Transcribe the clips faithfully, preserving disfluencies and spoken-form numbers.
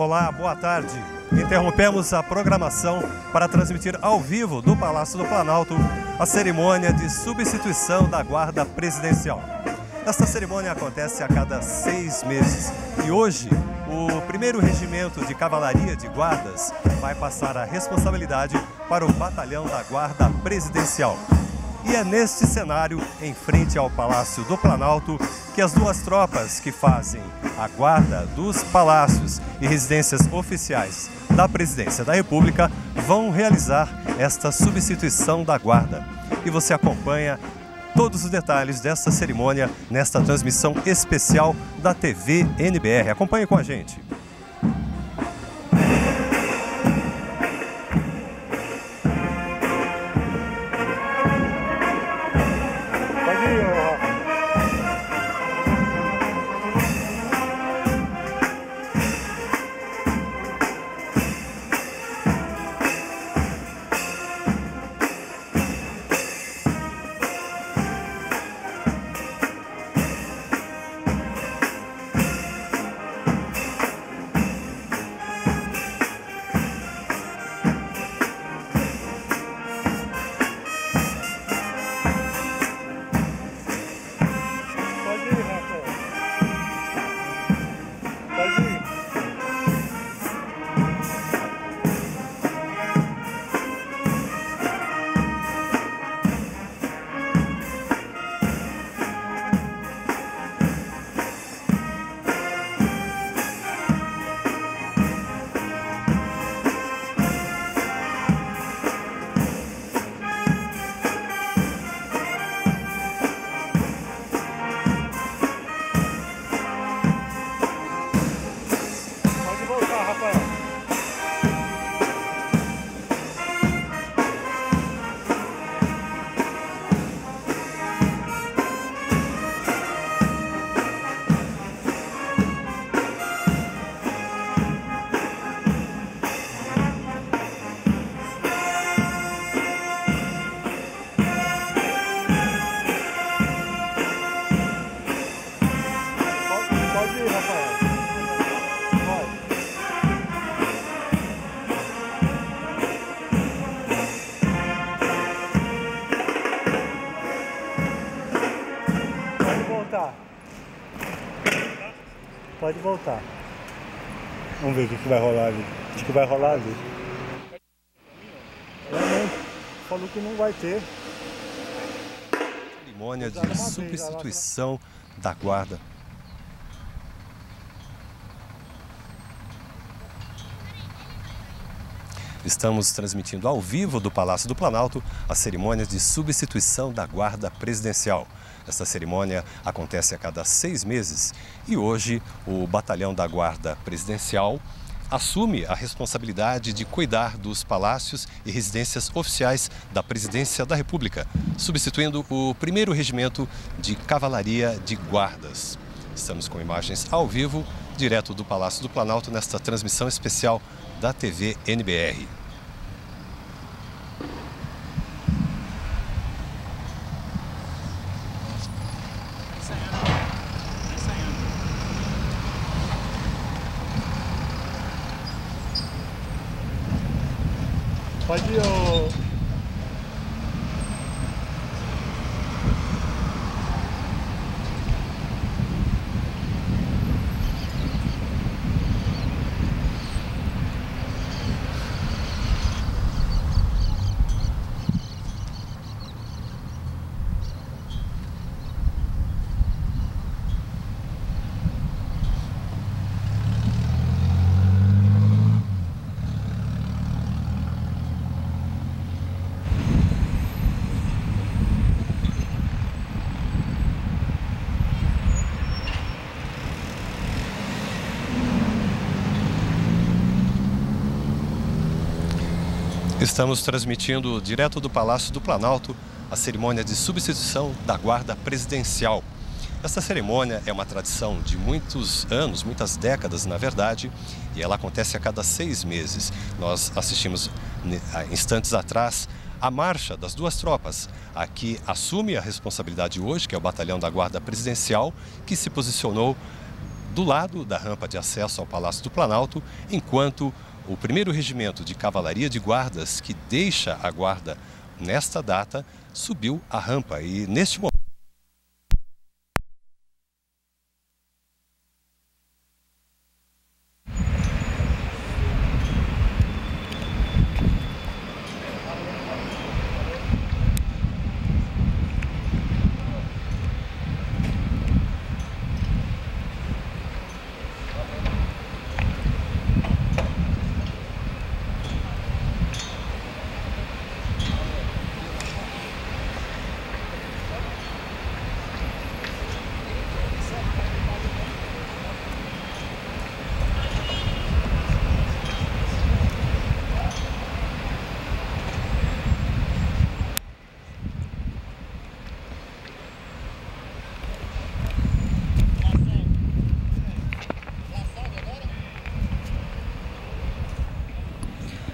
Olá, boa tarde. Interrompemos a programação para transmitir ao vivo do Palácio do Planalto a cerimônia de substituição da Guarda Presidencial. Esta cerimônia acontece a cada seis meses e hoje o Primeiro Regimento de Cavalaria de Guardas vai passar a responsabilidade para o Batalhão da Guarda Presidencial. E é neste cenário, em frente ao Palácio do Planalto, que as duas tropas que fazem a guarda dos palácios e residências oficiais da Presidência da República vão realizar esta substituição da guarda. E você acompanha todos os detalhes desta cerimônia nesta transmissão especial da T V N B R. Acompanhe com a gente. Pode voltar. Vamos ver o que, que vai rolar ali. O que vai rolar ali? Realmente, falou que não vai ter. Cerimônia de substituição da guarda. Estamos transmitindo ao vivo do Palácio do Planalto a cerimônia de substituição da Guarda Presidencial. Esta cerimônia acontece a cada seis meses e hoje o Batalhão da Guarda Presidencial assume a responsabilidade de cuidar dos palácios e residências oficiais da Presidência da República, substituindo o primeiro Regimento de Cavalaria de Guardas. Estamos com imagens ao vivo, direto do Palácio do Planalto, nesta transmissão especial da T V N B R. Pode ir, ô... Estamos transmitindo direto do Palácio do Planalto a cerimônia de substituição da Guarda Presidencial. Esta cerimônia é uma tradição de muitos anos, muitas décadas na verdade, e ela acontece a cada seis meses. Nós assistimos instantes atrás a marcha das duas tropas. A que assume a responsabilidade hoje, que é o Batalhão da Guarda Presidencial, que se posicionou do lado da rampa de acesso ao Palácio do Planalto, enquanto o primeiro Regimento de Cavalaria de Guardas, que deixa a guarda nesta data, subiu a rampa e, neste momento,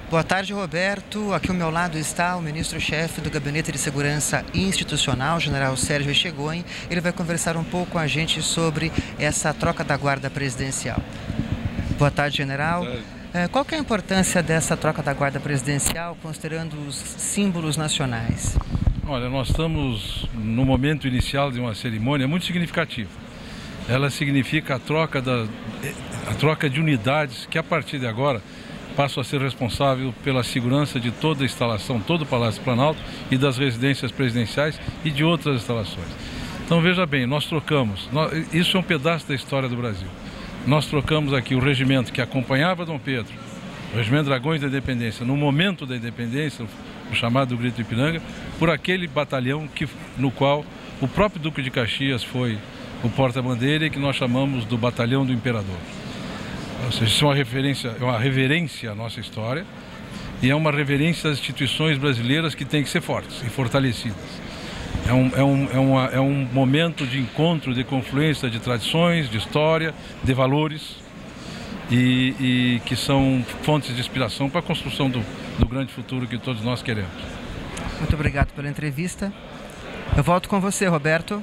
boa tarde, Roberto. Aqui ao meu lado está o ministro-chefe do Gabinete de Segurança Institucional, general Sérgio Chegon. Ele vai conversar um pouco com a gente sobre essa troca da Guarda Presidencial. Boa tarde, general. Boa tarde. Qual que é a importância dessa troca da Guarda Presidencial, considerando os símbolos nacionais? Olha, nós estamos no momento inicial de uma cerimônia muito significativa. Ela significa a troca, da, a troca de unidades que, a partir de agora, passo a ser responsável pela segurança de toda a instalação, todo o Palácio do Planalto e das residências presidenciais e de outras instalações. Então veja bem, nós trocamos, nós, isso é um pedaço da história do Brasil. Nós trocamos aqui o regimento que acompanhava Dom Pedro, o Regimento Dragões da Independência, no momento da Independência, o chamado Grito de Ipiranga, por aquele batalhão que, no qual o próprio Duque de Caxias foi o porta-bandeira e que nós chamamos do Batalhão do Imperador. Ou seja, isso é uma referência, é uma reverência à nossa história e é uma reverência às instituições brasileiras que têm que ser fortes e fortalecidas. É um, é um, é uma, é um momento de encontro, de confluência de tradições, de história, de valores e, e que são fontes de inspiração para a construção do, do grande futuro que todos nós queremos. Muito obrigado pela entrevista. Eu volto com você, Roberto.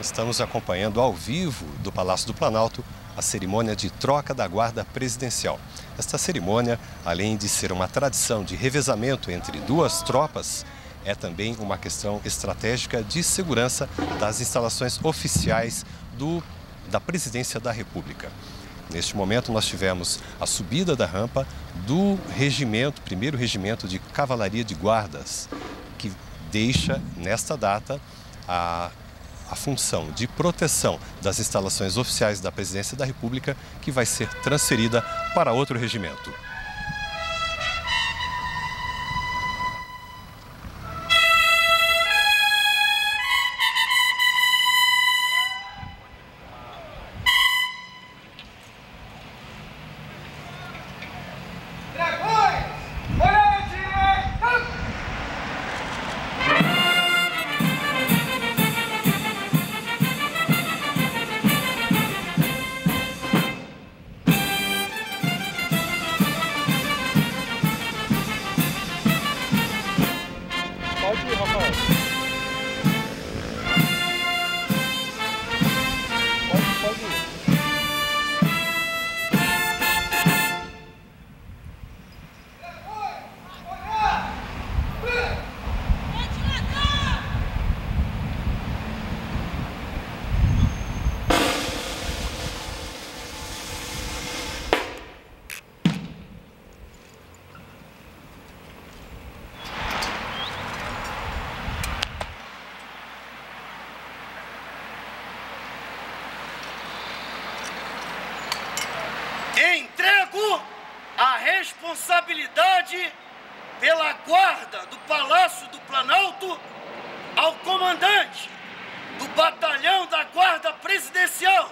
Estamos acompanhando ao vivo do Palácio do Planalto a cerimônia de troca da Guarda Presidencial. Esta cerimônia, além de ser uma tradição de revezamento entre duas tropas, é também uma questão estratégica de segurança das instalações oficiais do, da Presidência da República. Neste momento nós tivemos a subida da rampa do regimento, primeiro regimento de Cavalaria de Guardas, que deixa nesta data a a função de proteção das instalações oficiais da Presidência da República, que vai ser transferida para outro regimento. Responsabilidade pela guarda do Palácio do Planalto ao comandante do Batalhão da Guarda Presidencial,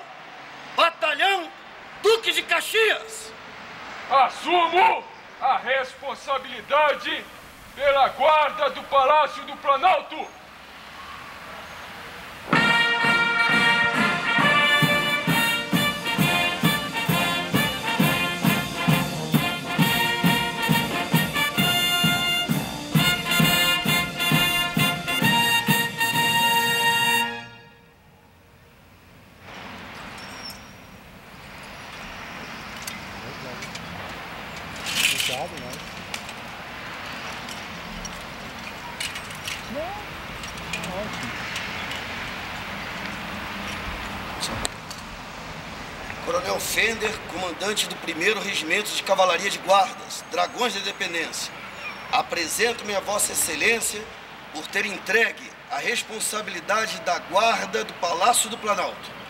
Batalhão Duque de Caxias. Assumo a responsabilidade pela guarda do Palácio do Planalto. fechado, né? Não, tá ótimo. Coronel Fender, comandante do Primeiro Regimento de Cavalaria de Guardas, Dragões da Independência, apresento-me a Vossa Excelência por ter entregue a responsabilidade da guarda do Palácio do Planalto.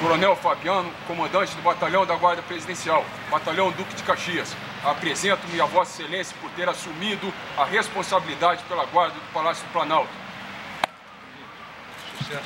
Coronel Fabiano, comandante do Batalhão da Guarda Presidencial, Batalhão Duque de Caxias, apresento-me a Vossa Excelência por ter assumido a responsabilidade pela guarda do Palácio do Planalto. Sucesso,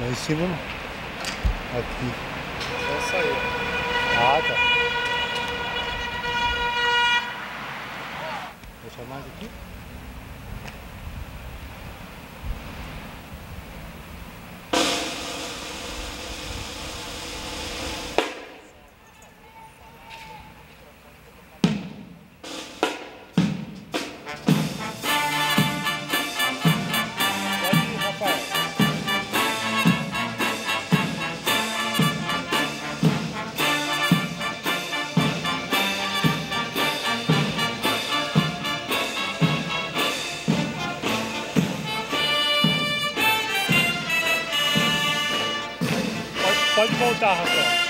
em cima não. Aqui. Só saiu. Ah, tá. Deixa mais aqui. Pode voltar, Rafael.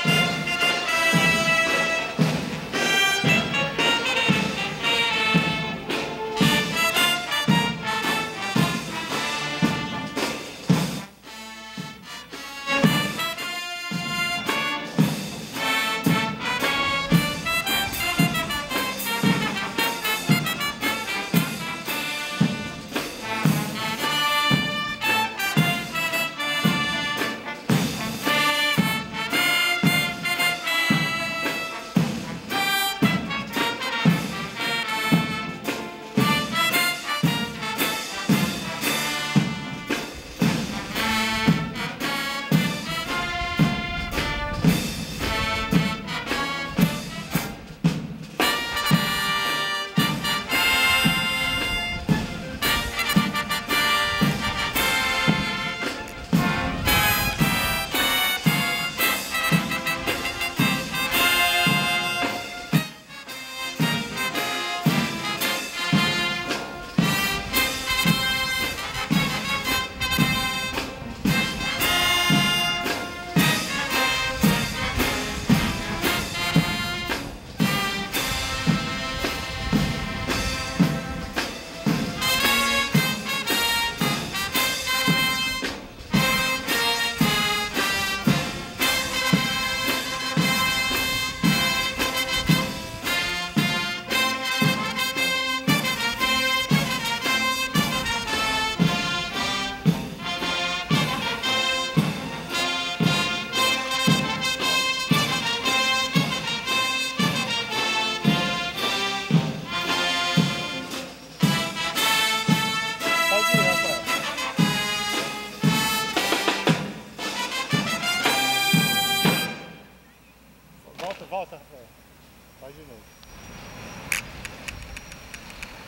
Pode ir,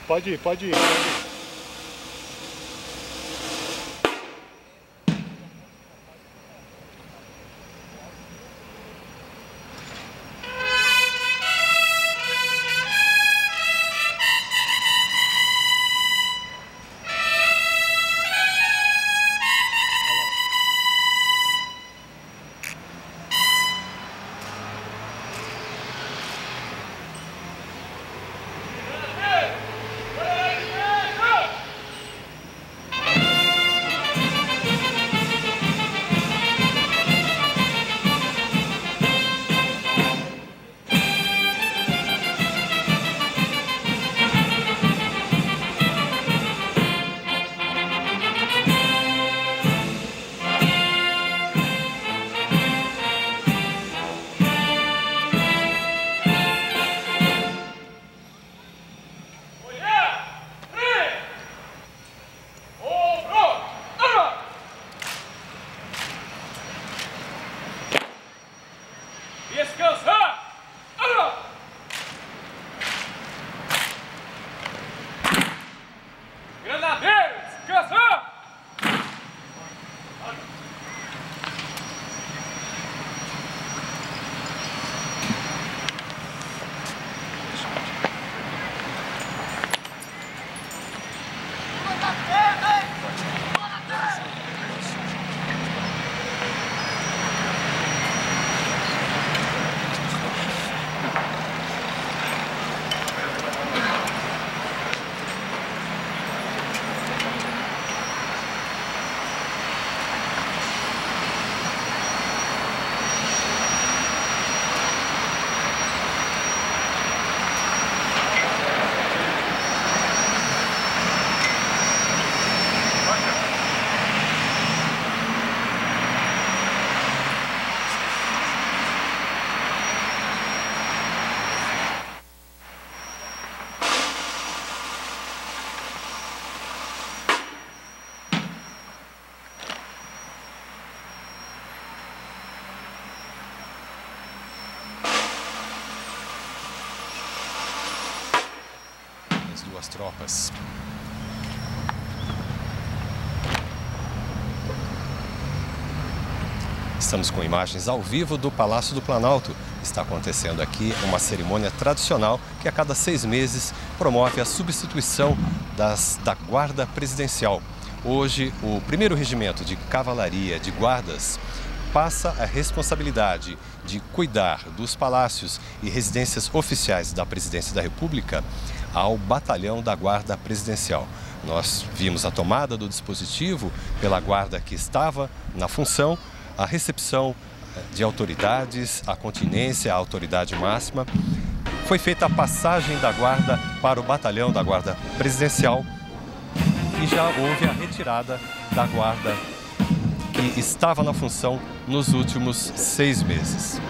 pode ir, pode ir. Hey! suas tropas. Estamos com imagens ao vivo do Palácio do Planalto. Está acontecendo aqui uma cerimônia tradicional que a cada seis meses promove a substituição das, da Guarda Presidencial. Hoje, o Primeiro Regimento de Cavalaria de Guardas passa a responsabilidade de cuidar dos palácios e residências oficiais da Presidência da República ao Batalhão da Guarda Presidencial. Nós vimos a tomada do dispositivo pela guarda que estava na função, a recepção de autoridades, a continência, a autoridade máxima. Foi feita a passagem da guarda para o Batalhão da Guarda Presidencial e já houve a retirada da guarda que estava na função nos últimos seis meses.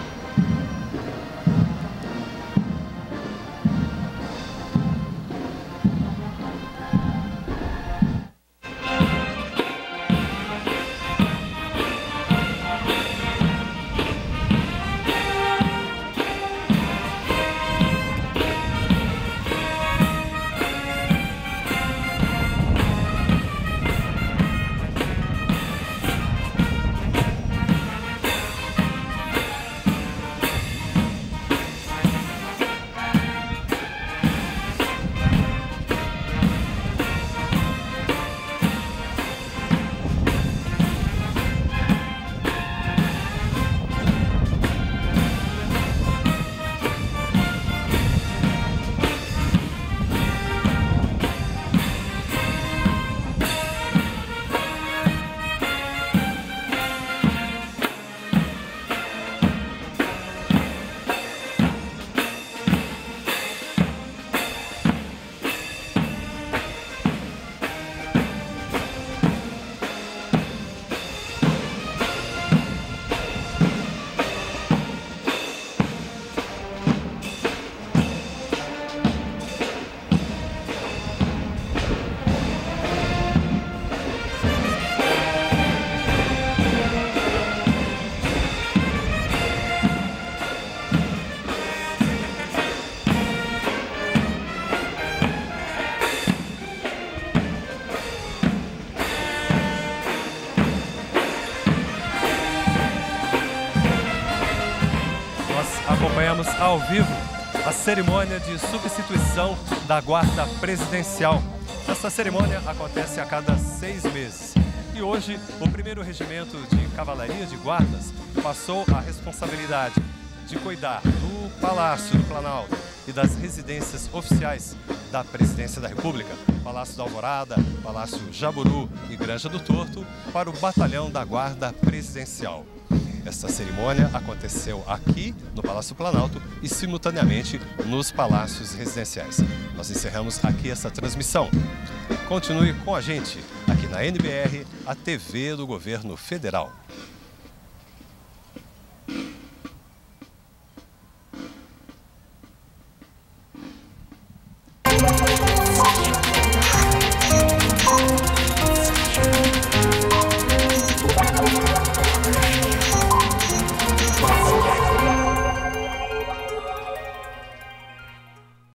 Acompanhamos ao vivo a cerimônia de substituição da Guarda Presidencial. Essa cerimônia acontece a cada seis meses. E hoje, o primeiro regimento de Cavalaria de Guardas passou a responsabilidade de cuidar do Palácio do Planalto e das residências oficiais da Presidência da República, Palácio da Alvorada, Palácio Jaburu e Granja do Torto, para o Batalhão da Guarda Presidencial. Esta cerimônia aconteceu aqui no Palácio Planalto e simultaneamente nos palácios residenciais. Nós encerramos aqui essa transmissão. Continue com a gente aqui na N B R, a T V do Governo Federal.